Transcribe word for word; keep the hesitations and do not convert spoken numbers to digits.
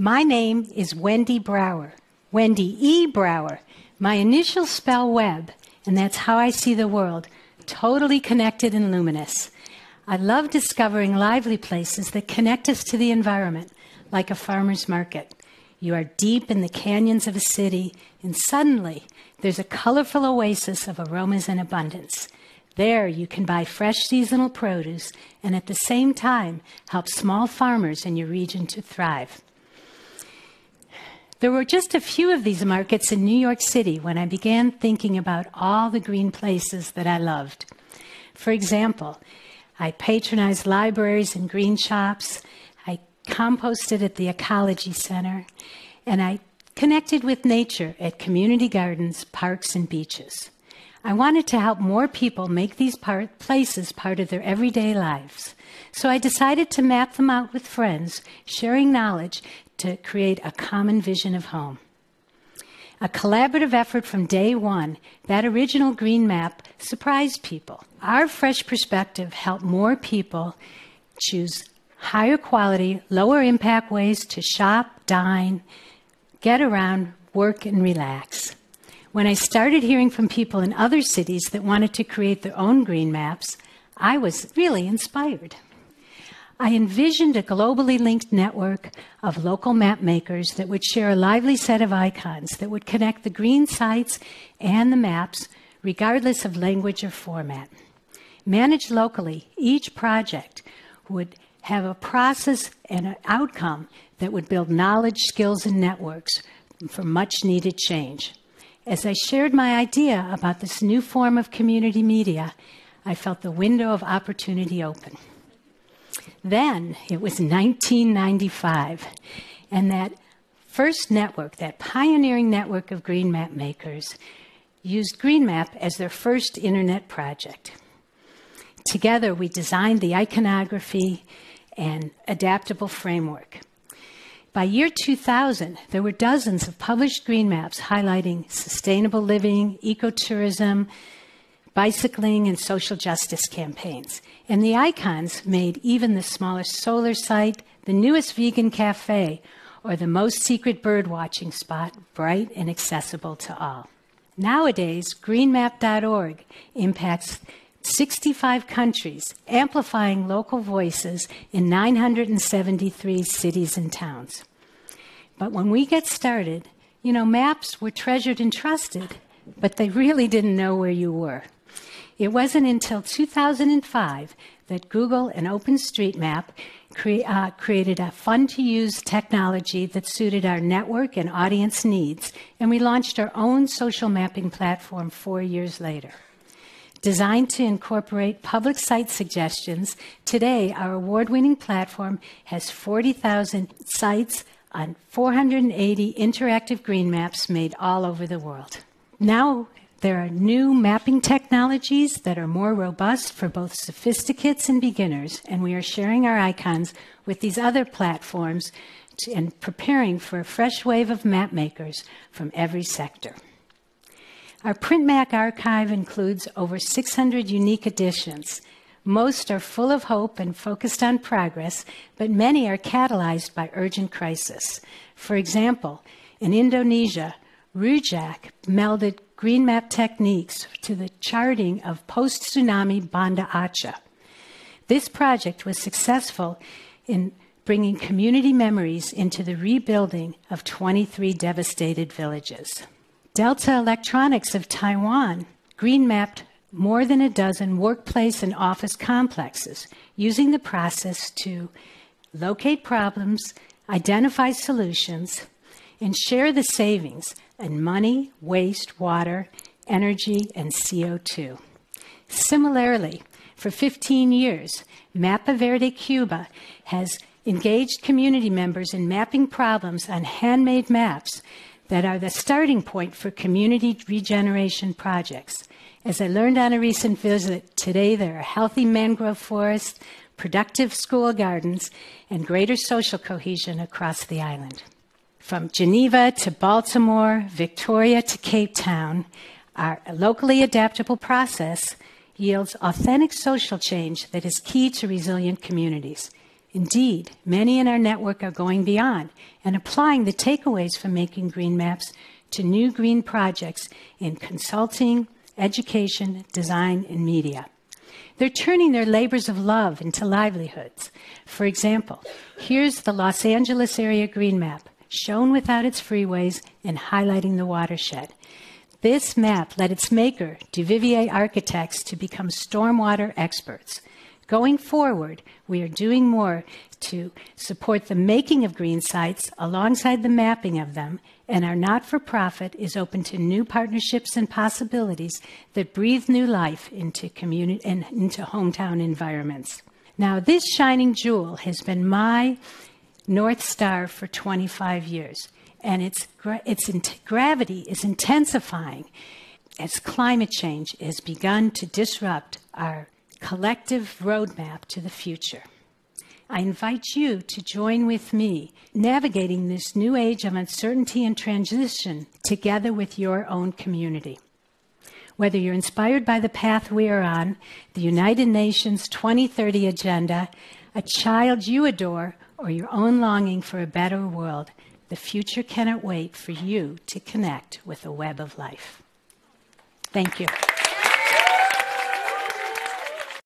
My name is Wendy Brawer, Wendy E. Brawer. My initials spell web, and that's how I see the world, totally connected and luminous. I love discovering lively places that connect us to the environment, like a farmer's market. You are deep in the canyons of a city, and suddenly there's a colorful oasis of aromas and abundance. There you can buy fresh seasonal produce and at the same time help small farmers in your region to thrive. There were just a few of these markets in New York City when I began thinking about all the green places that I loved. For example, I patronized libraries and green shops, I composted at the Ecology Center, and I connected with nature at community gardens, parks, and beaches. I wanted to help more people make these part, places part of their everyday lives. So I decided to map them out with friends, sharing knowledge to create a common vision of home. A collaborative effort from day one, that original Green Map surprised people. Our fresh perspective helped more people choose higher quality, lower impact ways to shop, dine, get around, work, and relax. When I started hearing from people in other cities that wanted to create their own green maps, I was really inspired. I envisioned a globally linked network of local map makers that would share a lively set of icons that would connect the green sites and the maps, regardless of language or format. Managed locally, each project would have a process and an outcome that would build knowledge, skills, and networks for much-needed change. As I shared my idea about this new form of community media, I felt the window of opportunity open. Then it was nineteen ninety-five, and that first network, that pioneering network of green map makers, used Green Map as their first internet project. Together, we designed the iconography and adaptable framework. By year two thousand, there were dozens of published green maps highlighting sustainable living, ecotourism, bicycling, and social justice campaigns. And the icons made even the smallest solar site, the newest vegan cafe, or the most secret bird watching spot bright and accessible to all. Nowadays, green map dot org impacts sixty-five countries, amplifying local voices in nine hundred seventy-three cities and towns. But when we get started, you know, maps were treasured and trusted, but they really didn't know where you were. It wasn't until two thousand five that Google and OpenStreetMap cre uh, created a fun-to-use technology that suited our network and audience needs, and we launched our own social mapping platform four years later. Designed to incorporate public site suggestions, today our award-winning platform has forty thousand sites on four hundred eighty interactive green maps made all over the world. Now there are new mapping technologies that are more robust for both sophisticates and beginners, and we are sharing our icons with these other platforms to, and preparing for a fresh wave of map makers from every sector. Our PrintMap archive includes over six hundred unique editions. Most are full of hope and focused on progress, but many are catalyzed by urgent crisis. For example, in Indonesia, Rujak melded green map techniques to the charting of post-tsunami Banda Aceh. This project was successful in bringing community memories into the rebuilding of twenty-three devastated villages. Delta Electronics of Taiwan green mapped more than a dozen workplace and office complexes, using the process to locate problems, identify solutions, and share the savings in money, waste, water, energy, and C O two. Similarly, for fifteen years, Mapa Verde Cuba has engaged community members in mapping problems on handmade maps that are the starting point for community regeneration projects. As I learned on a recent visit, today there are healthy mangrove forests, productive school gardens, and greater social cohesion across the island. From Geneva to Baltimore, Victoria to Cape Town, our locally adaptable process yields authentic social change that is key to resilient communities. Indeed, many in our network are going beyond and applying the takeaways from making green maps to new green projects in consulting, education, design, and media. They're turning their labors of love into livelihoods. For example, here's the Los Angeles area green map, shown without its freeways and highlighting the watershed. This map led its maker, DuVivier Architects, to become stormwater experts. Going forward, we are doing more to support the making of green sites alongside the mapping of them, and our not-for-profit is open to new partnerships and possibilities that breathe new life into community and into hometown environments. Now, this shining jewel has been my North Star for twenty-five years, and its, gra its gravity is intensifying as climate change has begun to disrupt our collective roadmap to the future. I invite you to join with me navigating this new age of uncertainty and transition together with your own community. Whether you're inspired by the path we are on, the United Nations twenty thirty Agenda, a child you adore, or your own longing for a better world, the future cannot wait for you to connect with the web of life. Thank you.